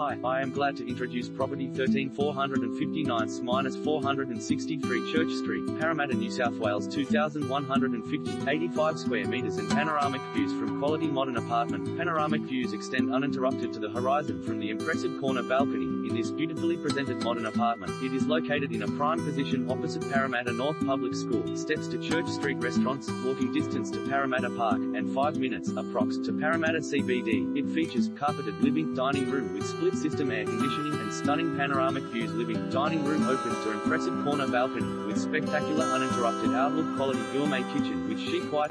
Hi, I am glad to introduce property 13459-463 Church Street, Parramatta, New South Wales 2150, 85 square metres and panoramic views from quality modern apartment. Panoramic views extend uninterrupted to the horizon from the impressive corner balcony in this beautifully presented modern apartment. It is located in a prime position opposite Parramatta North Public School, steps to Church Street restaurants, walking distance to Parramatta Park, and 5 minutes, approx, to Parramatta CBD. It features carpeted living, dining room with split system air conditioning and stunning panoramic views. Living dining room opens to impressive corner balcony with spectacular uninterrupted outlook. Quality gourmet kitchen with chic white